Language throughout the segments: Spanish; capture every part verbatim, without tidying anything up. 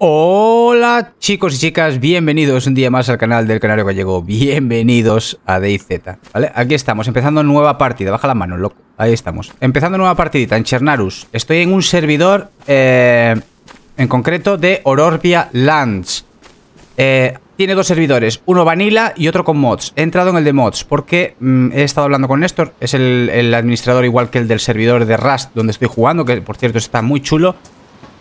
Hola chicos y chicas, bienvenidos un día más al canal del Canario Gallego, bienvenidos a DayZ, ¿vale? Aquí estamos, empezando nueva partida, baja la mano, loco, ahí estamos, empezando nueva partidita en Chernarus. Estoy en un servidor, eh, en concreto de Ororbia Lands, eh, tiene dos servidores, uno vanilla y otro con mods. He entrado en el de mods porque mm, he estado hablando con Néstor, es el, el administrador igual que el del servidor de Rust donde estoy jugando, que por cierto está muy chulo.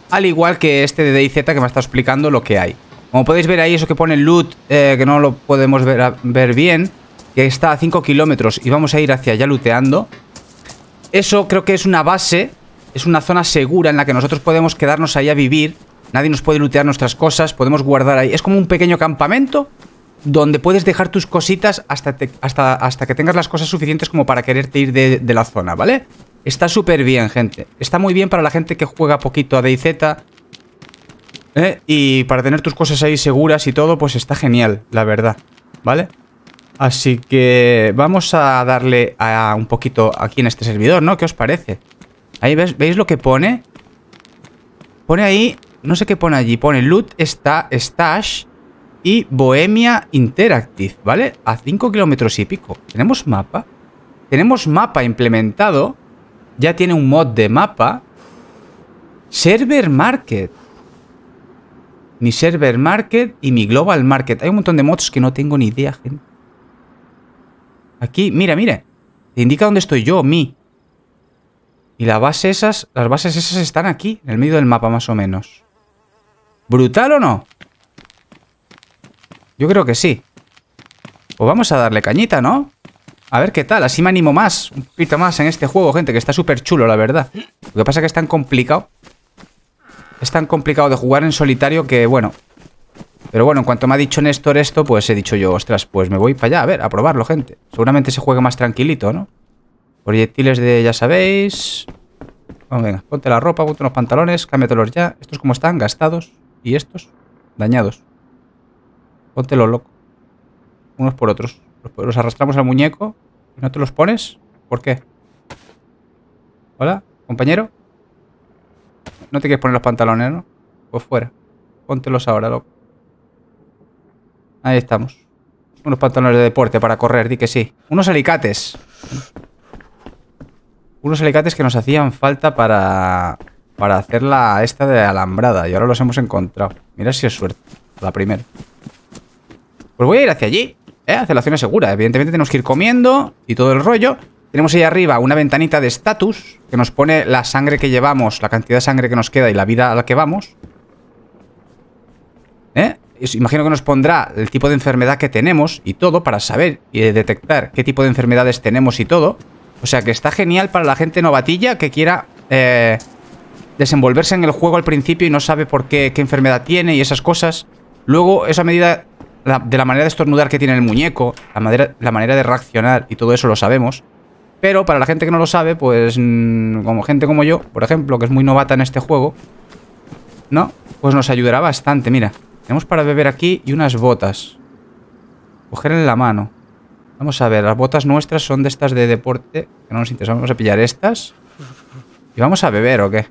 Al igual que este de DayZ que me ha estado explicando lo que hay. Como podéis ver ahí, eso que pone loot, eh, que no lo podemos ver, ver bien, que está a cinco kilómetros y vamos a ir hacia allá looteando. Eso creo que es una base, es una zona segura en la que nosotros podemos quedarnos ahí a vivir. Nadie nos puede lootear nuestras cosas, podemos guardar ahí. Es como un pequeño campamento donde puedes dejar tus cositas hasta, te, hasta, hasta que tengas las cosas suficientes como para quererte ir de, de la zona, ¿vale? Está súper bien, gente. Está muy bien para la gente que juega poquito a DayZ, ¿eh? Y para tener tus cosas ahí seguras y todo, pues está genial, la verdad, ¿vale? Así que vamos a darle a un poquito aquí en este servidor, ¿no? ¿Qué os parece? Ahí ves, ¿veis lo que pone? Pone ahí, no sé qué pone allí. Pone Loot, está Stash y Bohemia Interactive, ¿vale? A cinco kilómetros y pico. ¿Tenemos mapa? Tenemos mapa implementado. Ya tiene un mod de mapa. Server Market. Mi Server Market y mi Global Market. Hay un montón de mods que no tengo ni idea, gente. Aquí, mira, mira. Te indica dónde estoy yo, mi. Y la base esas, las bases esas están aquí, en el medio del mapa más o menos. ¿Brutal o no? Yo creo que sí. Pues vamos a darle cañita, ¿no? A ver qué tal, así me animo más, un poquito más en este juego, gente, que está súper chulo, la verdad. Lo que pasa es que es tan complicado. Es tan complicado de jugar en solitario que, bueno. Pero bueno, en cuanto me ha dicho Néstor esto, pues he dicho yo, ostras, pues me voy para allá, a ver, a probarlo, gente. Seguramente se juegue más tranquilito, ¿no? Proyectiles de, ya sabéis. Vamos, venga, ponte la ropa, ponte los pantalones, cámbiatelos ya. Estos como están, gastados. Y estos, dañados. Póntelo, loco. Unos por otros. Los arrastramos al muñeco. ¿No te los pones? ¿Por qué? ¿Hola, compañero? No te quieres poner los pantalones, ¿no? Pues fuera. Póntelos ahora, loco. Ahí estamos. Unos pantalones de deporte para correr, di que sí. Unos alicates. Unos alicates que nos hacían falta para... Para hacer la esta de alambrada. Y ahora los hemos encontrado. Mira si es suerte. La primera. Pues voy a ir hacia allí. ¿Eh? Hacia la zona segura. Evidentemente tenemos que ir comiendo y todo el rollo. Tenemos ahí arriba una ventanita de status que nos pone la sangre que llevamos, la cantidad de sangre que nos queda y la vida a la que vamos. ¿Eh? Imagino que nos pondrá el tipo de enfermedad que tenemos y todo para saber y detectar qué tipo de enfermedades tenemos y todo. O sea que está genial para la gente novatilla que quiera eh, desenvolverse en el juego al principio y no sabe por qué, qué enfermedad tiene y esas cosas. Luego esa medida... La, de la manera de estornudar que tiene el muñeco, la manera, la manera de reaccionar y todo eso lo sabemos. Pero para la gente que no lo sabe, pues mmm, como gente como yo, por ejemplo, que es muy novata en este juego, ¿no? Pues nos ayudará bastante. Mira, tenemos para beber aquí y unas botas. Coger en la mano. Vamos a ver, las botas nuestras son de estas de deporte, que no nos interesan. Vamos a pillar estas. ¿Y vamos a beber o qué?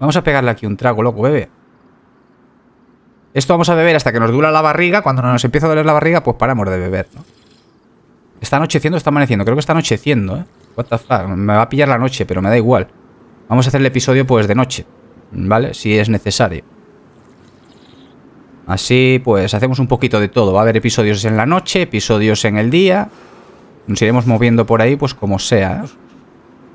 Vamos a pegarle aquí un trago, loco, bebe. Esto vamos a beber hasta que nos duela la barriga. Cuando nos empieza a doler la barriga, pues paramos de beber, ¿no? ¿Está anocheciendo o está amaneciendo? Creo que está anocheciendo, ¿eh? What the fuck? Me va a pillar la noche, pero me da igual. Vamos a hacer el episodio, pues, de noche, ¿vale? Si es necesario. Así, pues, hacemos un poquito de todo. Va a haber episodios en la noche, episodios en el día. Nos iremos moviendo por ahí, pues, como sea, ¿eh?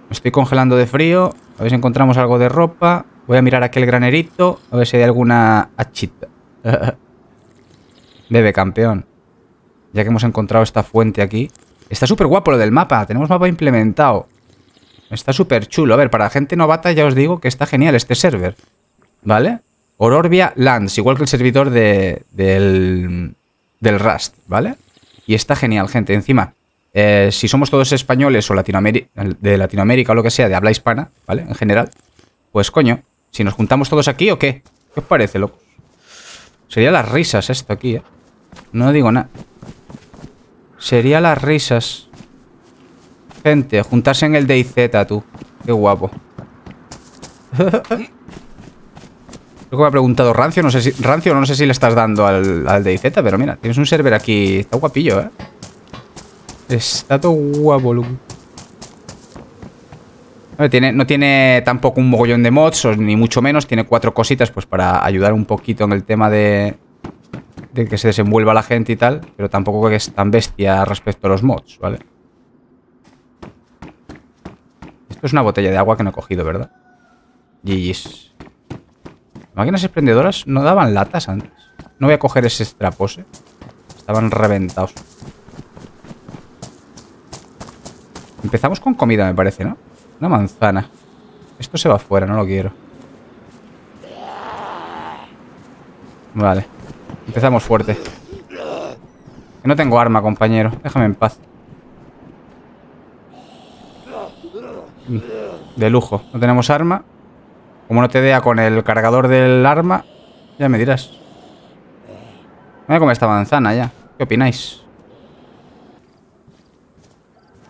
Me estoy congelando de frío. A ver si encontramos algo de ropa. Voy a mirar aquel granerito. A ver si hay alguna hachita. Bebe, campeón. Ya que hemos encontrado esta fuente aquí. Está súper guapo lo del mapa. Tenemos mapa implementado. Está súper chulo. A ver, para gente novata ya os digo que está genial este server, ¿vale? Ororbia Lands, igual que el servidor de, del, del Rust, ¿vale? Y está genial, gente. Encima, eh, si somos todos españoles o Latinoamérica, de Latinoamérica o lo que sea, de habla hispana, ¿vale? En general. Pues coño, si nos juntamos todos aquí o qué. ¿Qué os parece, loco? Sería las risas esto aquí, ¿eh? No digo nada. Sería las risas. Gente, juntarse en el DayZ, tú. Qué guapo. Creo que me ha preguntado Rancio, no sé si Rancio, no sé si le estás dando al, al DayZ, pero mira, tienes un server aquí. Está guapillo, ¿eh? Está todo guapo, loco. No tiene, no tiene tampoco un mogollón de mods, ni mucho menos. Tiene cuatro cositas pues para ayudar un poquito en el tema de, de que se desenvuelva la gente y tal. Pero tampoco que es tan bestia respecto a los mods, ¿vale? Esto es una botella de agua que no he cogido, ¿verdad? G G's. Máquinas expendedoras no daban latas antes. No voy a coger ese trapose. Estaban reventados. Empezamos con comida, me parece, ¿no? Una manzana. Esto se va afuera, no lo quiero. Vale. Empezamos fuerte. Que no tengo arma, compañero. Déjame en paz. De lujo. No tenemos arma. Como no te dea con el cargador del arma, ya me dirás. Voy a comer esta manzana ya. ¿Qué opináis?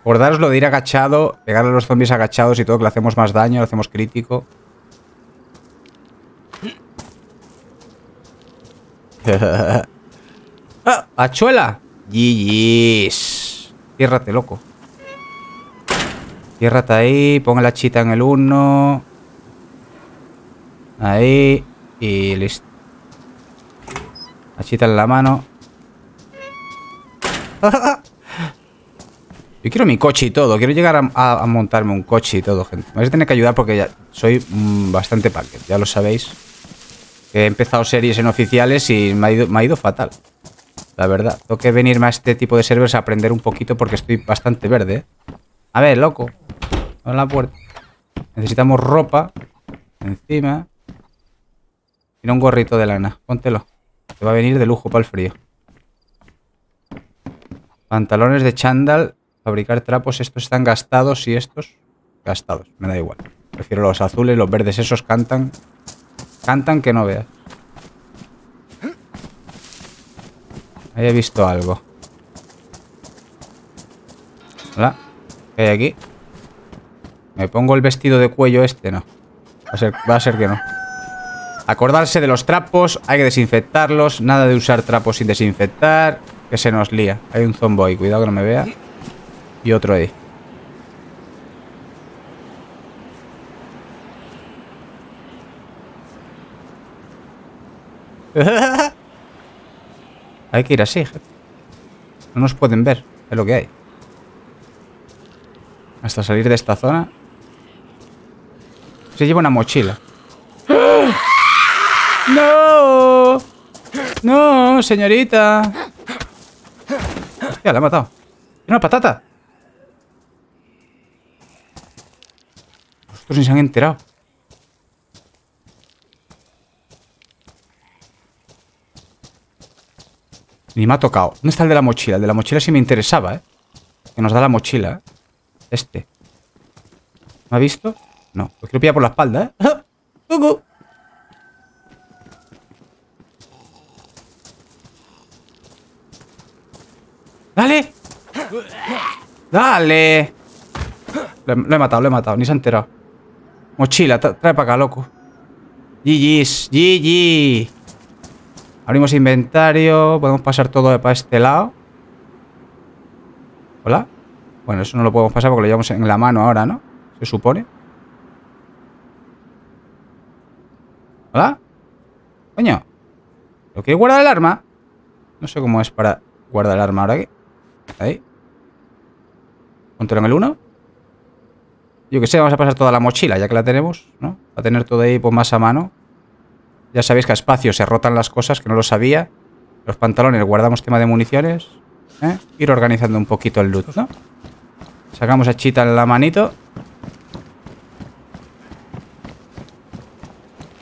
Acordaros lo de ir agachado, pegarle a los zombies agachados y todo, que le hacemos más daño, le hacemos crítico. ¡Ah! ¡Hachuela! G G's. Ciérrate, loco. Ciérrate ahí, ponga la chita en el uno. Ahí. Y listo. La chita en la mano. Yo quiero mi coche y todo. Quiero llegar a, a, a montarme un coche y todo, gente. Me vais a tener que ayudar porque ya soy mmm, bastante paquete. Ya lo sabéis. He empezado series en oficiales y me ha, ido, me ha ido fatal. La verdad. Tengo que venirme a este tipo de servers a aprender un poquito porque estoy bastante verde. A ver, loco. Abre la puerta. Necesitamos ropa. Encima. Tiene un gorrito de lana. Póntelo. Te va a venir de lujo para el frío. Pantalones de chándal. Fabricar trapos, estos están gastados y estos gastados, me da igual. Prefiero los azules, los verdes esos cantan. Cantan que no veas. Ahí he visto algo. Hola, ¿qué hay aquí? ¿Me pongo el vestido de cuello este? No. Va a ser, va a ser que no. Acordarse de los trapos, hay que desinfectarlos. Nada de usar trapos sin desinfectar, que se nos lía. Hay un zombo ahí, cuidado que no me vea. Y otro ahí. Hay que ir así, gente. No nos pueden ver. Es lo que hay. Hasta salir de esta zona. Se lleva una mochila. ¡No! ¡No, señorita! Hostia, la ha matado. ¡Una patata! Ni se han enterado. Ni me ha tocado. ¿Dónde está el de la mochila? El de la mochila sí me interesaba, ¿eh? Que nos da la mochila, ¿eh? Este. ¿Me ha visto? No. Lo quiero pillar por la espalda, ¿eh? ¡Cucu! ¡Dale! ¡Dale! Lo he, lo he matado, lo he matado. Ni se ha enterado. Mochila, trae para acá, loco. G G's, G G. Abrimos inventario. Podemos pasar todo para este lado. ¿Hola? Bueno, eso no lo podemos pasar porque lo llevamos en la mano ahora, ¿no? Se supone. ¿Hola? Coño. ¿Lo quieres guardar el arma? No sé cómo es para guardar el arma ahora aquí. Ahí. Póntelo en el uno. Yo que sé, vamos a pasar toda la mochila, ya que la tenemos, ¿no? A tener todo ahí pues, más a mano. Ya sabéis que a espacio se rotan las cosas, que no lo sabía. Los pantalones, guardamos tema de municiones. ¿Eh? Ir organizando un poquito el loot, ¿no? Sacamos a Chita en la manito.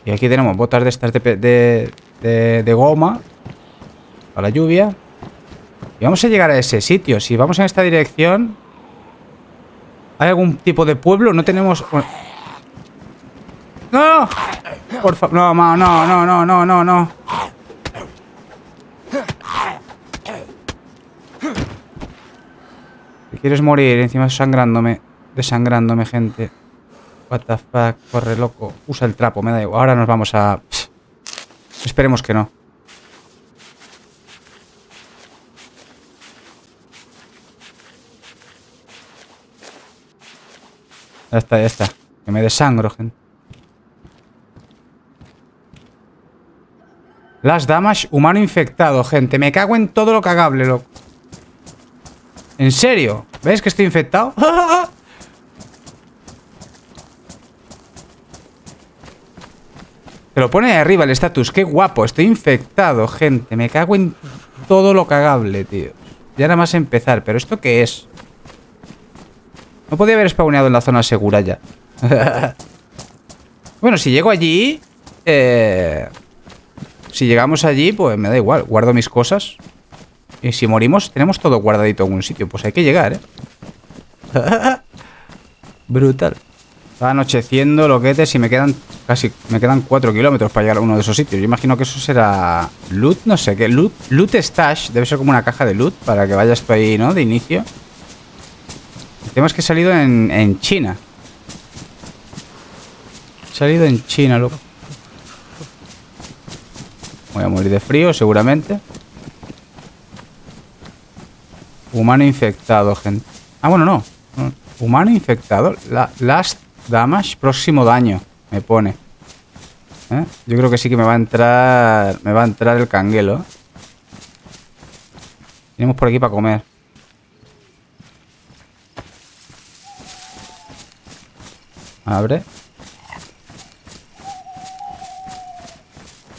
Y aquí tenemos botas de estas de, de, de, de goma. Para la lluvia. Y vamos a llegar a ese sitio. Si vamos en esta dirección... ¿Hay algún tipo de pueblo? No tenemos... ¡No! Por favor... No, no, no, no, no, no, no. Te quieres morir. Encima sangrándome. Desangrándome, gente. What the fuck. Corre, loco. Usa el trapo. Me da igual. Ahora nos vamos a... Psh, Esperemos que no. Ya está, ya está. Que me desangro, gente. Las damas, humano infectado, gente. Me cago en todo lo cagable, loco. ¿En serio? ¿Ves que estoy infectado? Te lo pone ahí arriba el status. Qué guapo. Estoy infectado, gente. Me cago en todo lo cagable, tío. Ya nada más empezar. ¿Pero esto qué es? No podía haber spawneado en la zona segura ya. Bueno, si llego allí... Eh, si llegamos allí, pues me da igual. Guardo mis cosas. Y si morimos, tenemos todo guardadito en un sitio. Pues hay que llegar, ¿eh? Brutal. Está anocheciendo, loquetes, y me quedan casi... Me quedan cuatro kilómetros para llegar a uno de esos sitios. Yo imagino que eso será... Loot, no sé qué. Loot, loot stash. Debe ser como una caja de loot para que vayas tú ahí, ¿no? De inicio. El tema es que he salido en, en China. He salido en China, loco. Voy a morir de frío, seguramente. Humano infectado, gente. Ah, bueno, no. Humano infectado. La, last damage, próximo daño. Me pone. ¿Eh? Yo creo que sí que me va a entrar... Me va a entrar el canguelo. Tenemos por aquí para comer. Abre.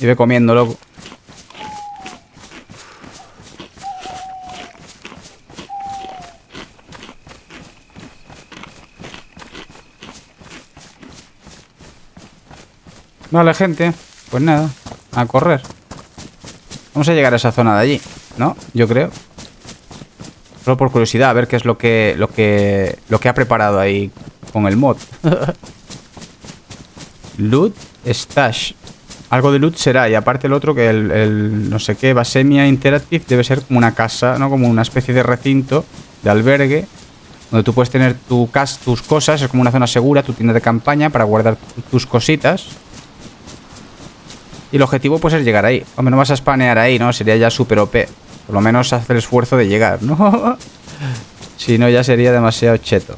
Y ve comiendo, loco. Vale, gente. Pues nada, a correr. Vamos a llegar a esa zona de allí, ¿no? Yo creo. Solo por curiosidad, a ver qué es lo que, lo que, lo que ha preparado ahí con el mod. Loot stash. Algo de loot será. Y aparte el otro, que el, el no sé qué, Bohemia Interactive, debe ser como una casa, ¿no? Como una especie de recinto, de albergue, donde tú puedes tener tu cas tus cosas. Es como una zona segura, tu tienda de campaña, para guardar tus cositas. Y el objetivo pues es llegar ahí. Hombre, no vas a spanear ahí, ¿no? Sería ya super O P. Por lo menos haz el esfuerzo de llegar, ¿no? Si no, ya sería demasiado cheto.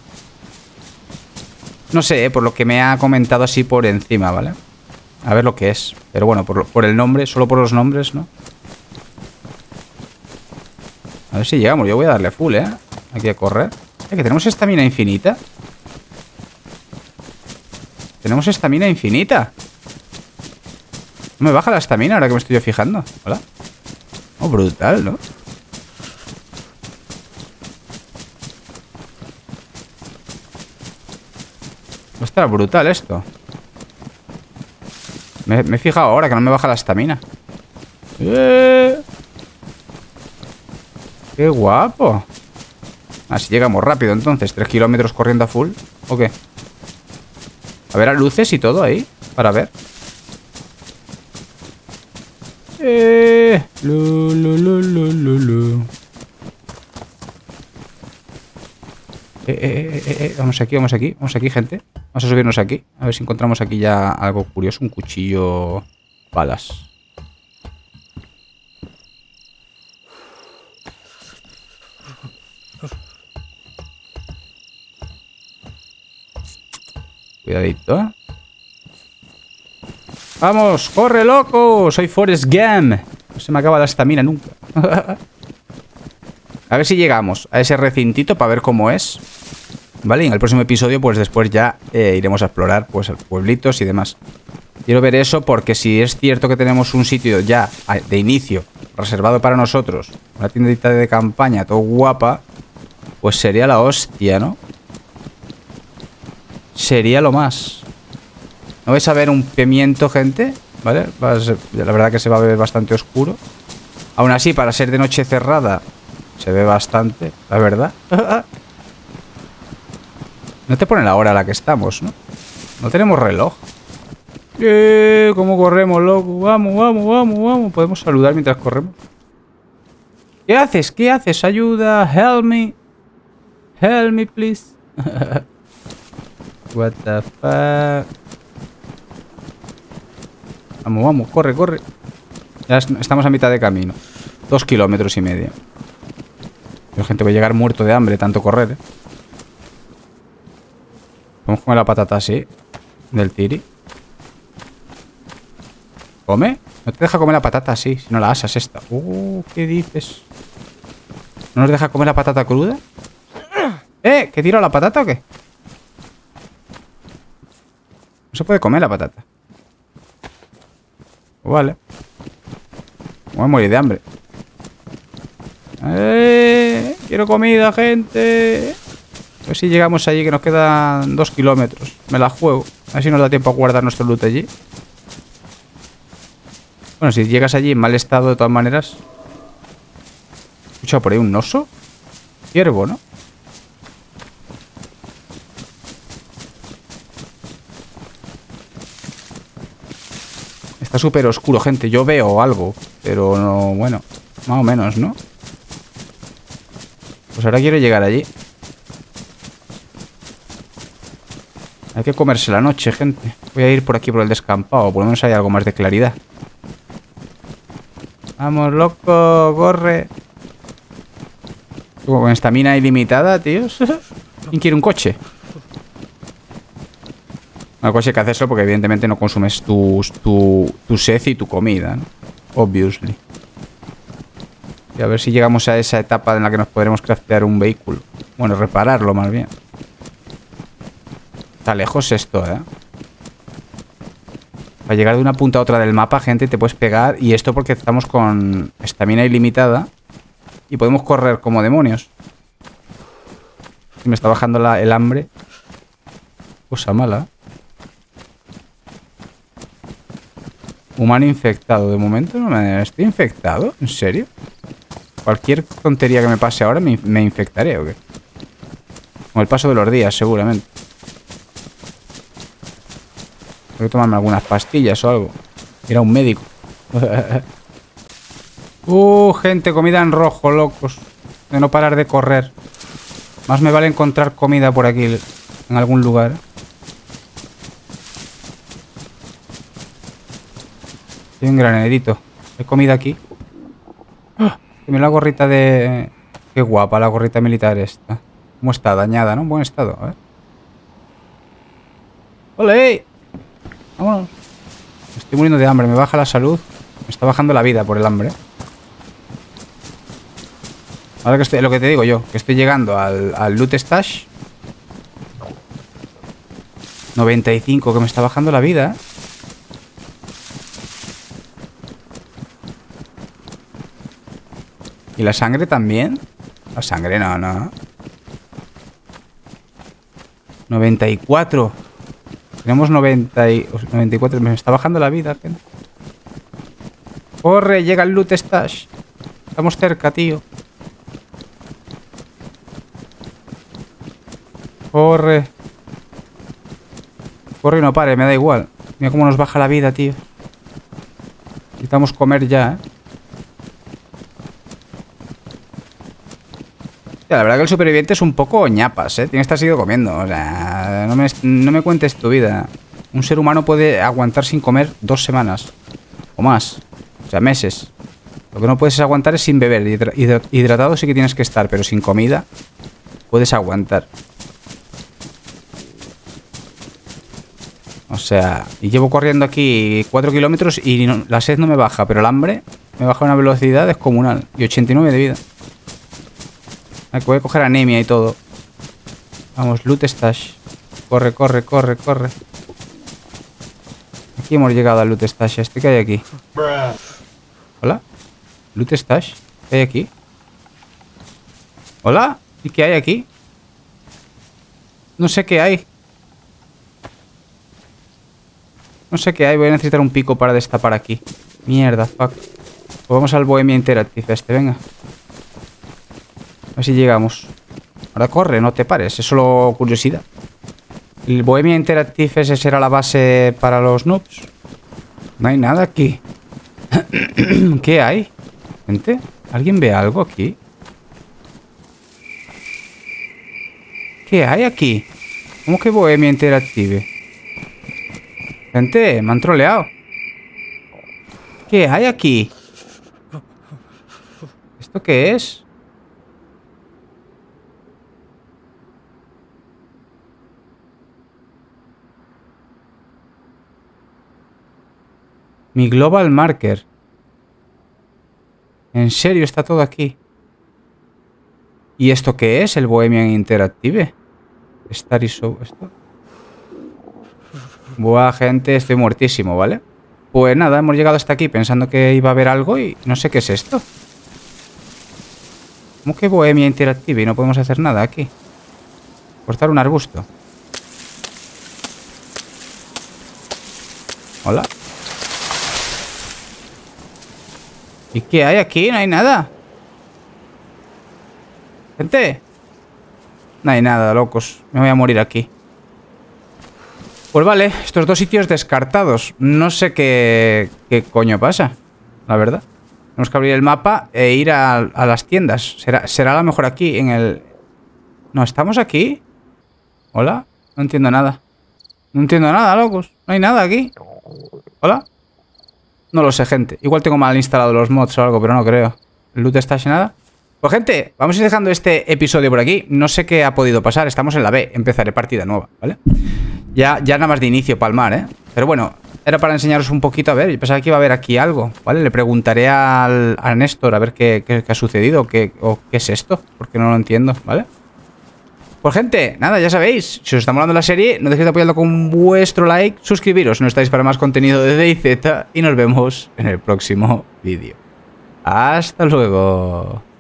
No sé, eh, por lo que me ha comentado así por encima, ¿vale? A ver lo que es. Pero bueno, por, lo, por el nombre, solo por los nombres, ¿no? A ver si llegamos. Yo voy a darle full, ¿eh? Aquí a correr. Eh, que tenemos estamina infinita. Tenemos estamina infinita. No me baja la estamina ahora que me estoy fijando. Hola. Oh, brutal, ¿no? Está brutal esto. Me, me he fijado ahora que no me baja la estamina. ¡Eh! ¡Qué guapo! Así llegamos rápido entonces. Tres kilómetros corriendo a full. ¿O qué? A ver, a luces y todo ahí. Para ver. ¡Eh! Lu, lu, lu, lu, lu, lu. Eh, eh, eh, eh. Vamos aquí, vamos aquí, vamos aquí, gente. Vamos a subirnos aquí. A ver si encontramos aquí ya algo curioso. Un cuchillo... Balas. Cuidadito, ¿eh? ¡Vamos! ¡Corre, loco! Soy Forrest Gump. No se me acaba la estamina nunca. A ver si llegamos a ese recintito para ver cómo es, ¿vale? Y en el próximo episodio, pues después ya eh, iremos a explorar, pues, pueblitos y demás. Quiero ver eso porque si es cierto que tenemos un sitio ya de inicio reservado para nosotros, una tiendita de campaña, todo guapa, pues sería la hostia, ¿no? Sería lo más. ¿No vais a ver un pimiento, gente? ¿Vale? Va a ser, la verdad que se va a ver bastante oscuro. Aún así, para ser de noche cerrada... Se ve bastante, la verdad. No te pone la hora a la que estamos, ¿no? No tenemos reloj. ¡Eh! ¿Cómo corremos, loco? Vamos, vamos, vamos, vamos. Podemos saludar mientras corremos. ¿Qué haces? ¿Qué haces? Ayuda. Help me. Help me, please. What the fuck. Vamos, vamos. Corre, corre. Ya estamos a mitad de camino. Dos kilómetros y medio. La gente va a llegar muerto de hambre, tanto correr, ¿eh? Vamos a comer la patata así, del tiri. ¿Come? No te deja comer la patata así, si no la asas esta. Uh, ¿qué dices? ¿No nos deja comer la patata cruda? ¿Eh? ¿Que tiro la patata o qué? No se puede comer la patata. Pues vale. Voy a morir de hambre. Eh, quiero comida, gente. A ver si llegamos allí, que nos quedan dos kilómetros. Me la juego. A ver si nos da tiempo a guardar nuestro loot allí. Bueno, si llegas allí en mal estado, de todas maneras... He escuchado por ahí un oso. Ciervo, ¿no? Está súper oscuro, gente. Yo veo algo, pero no... Bueno, más o menos, ¿no? Pues ahora quiero llegar allí. Hay que comerse la noche, gente. Voy a ir por aquí por el descampado. Por lo menos hay algo más de claridad. Vamos, loco, corre. Con esta mina ilimitada, tío. ¿Quién quiere un coche? Bueno, coche hay que hacerlo porque evidentemente no consumes tu, tu, tu sed y tu comida, ¿no? Obviously. Y a ver si llegamos a esa etapa en la que nos podremos craftear un vehículo. Bueno, repararlo más bien. Está lejos esto, ¿eh? Para llegar de una punta a otra del mapa, gente, te puedes pegar. Y esto porque estamos con estamina ilimitada. Y podemos correr como demonios. Me está bajando la, el hambre. Cosa mala. Humano infectado. De momento no me... ¿Estoy infectado? ¿En serio? Cualquier tontería que me pase ahora me, me infectaré, ¿o qué? Con el paso de los días, seguramente. Tengo que tomarme algunas pastillas o algo. Era un médico. Uh, gente, comida en rojo, locos. De no parar de correr. Más me vale encontrar comida por aquí, en algún lugar. Hay un granerito. Hay comida aquí. ¡Ah! Mira la gorrita de... Qué guapa la gorrita militar esta. ¿Cómo está? Dañada, ¿no? En buen estado. A ver. ¡Ole! Vámonos. Me estoy muriendo de hambre, me baja la salud. Me está bajando la vida por el hambre. Ahora que estoy, lo que te digo yo, que estoy llegando al, al loot stash. noventa y cinco, que me está bajando la vida. ¿Y la sangre también? La sangre no, no. noventa y cuatro. Tenemos noventa y, noventa y cuatro. Me está bajando la vida, gente. Corre, llega el loot stash. Estamos cerca, tío. Corre. Corre y no pare, me da igual. Mira cómo nos baja la vida, tío. Necesitamos comer ya, ¿eh? La verdad que el superviviente es un poco ñapas, ¿eh? Tienes que estar comiendo. O sea, no me, no me cuentes tu vida. Un ser humano puede aguantar sin comer dos semanas. O más. O sea, meses. Lo que no puedes aguantar es sin beber. Hidra hidra hidratado sí que tienes que estar, pero sin comida puedes aguantar. O sea, y llevo corriendo aquí cuatro kilómetros y no, la sed no me baja, pero el hambre me baja a una velocidad descomunal. Y ochenta y nueve de vida. Voy a coger anemia y todo. Vamos, loot stash. Corre, corre, corre, corre. Aquí hemos llegado al loot stash. Este que hay aquí. ¿Hola? ¿Loot stash? ¿Qué hay aquí? ¿Hola? ¿Y qué hay aquí? No sé qué hay. No sé qué hay. Voy a necesitar un pico para destapar aquí. Mierda, fuck. Pues vamos al Bohemia Interactive este, venga. A ver si llegamos. Ahora corre, no te pares. Es solo curiosidad. El Bohemia Interactive ese será la base para los noobs. No hay nada aquí. ¿Qué hay? Gente, ¿alguien ve algo aquí? ¿Qué hay aquí? ¿Cómo que Bohemia Interactive? Gente, me han troleado. ¿Qué hay aquí? ¿Esto qué es? Mi Global Market. En serio, está todo aquí. ¿Y esto qué es? El Bohemia Interactive. Star y show. Esto. Buah, gente, estoy muertísimo, ¿vale? Pues nada, hemos llegado hasta aquí pensando que iba a haber algo y no sé qué es esto. ¿Cómo que Bohemia Interactive y no podemos hacer nada aquí? Cortar un arbusto. Hola. ¿Y qué hay aquí? No hay nada. Gente. No hay nada, locos. Me voy a morir aquí. Pues vale, estos dos sitios descartados. No sé qué, qué coño pasa, la verdad. Tenemos que abrir el mapa e ir a, a las tiendas. ¿Será, será la mejor aquí en el... No, ¿estamos aquí? ¿Hola? No entiendo nada. No entiendo nada, locos. No hay nada aquí. ¿Hola? No lo sé, gente. Igual tengo mal instalado los mods o algo, pero no creo. ¿El loot está sin nada? Pues, gente, vamos a ir dejando este episodio por aquí. No sé qué ha podido pasar. Estamos en la B. Empezaré partida nueva, ¿vale? Ya, ya nada más de inicio palmar, ¿eh? Pero bueno, era para enseñaros un poquito. A ver, yo pensaba que iba a haber aquí algo, ¿vale? Le preguntaré al, a Néstor a ver qué, qué, qué ha sucedido qué, o qué es esto, porque no lo entiendo, ¿vale? Pues, gente, nada, ya sabéis, si os está molando la serie, no dejéis de apoyarlo con vuestro like, suscribiros si no estáis para más contenido de DayZ y nos vemos en el próximo vídeo. ¡Hasta luego!